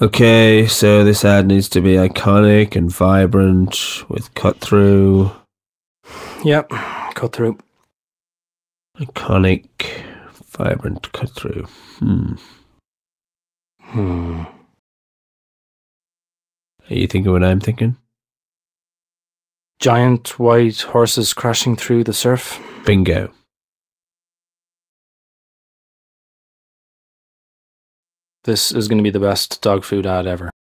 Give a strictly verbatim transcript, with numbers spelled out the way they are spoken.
Okay, so this ad needs to be iconic and vibrant with cut through. Yep, cut through. Iconic, vibrant, cut through. Hmm. Hmm. Are you thinking what I'm thinking? Giant white horses crashing through the surf. Bingo. This is going to be the best dog food ad ever.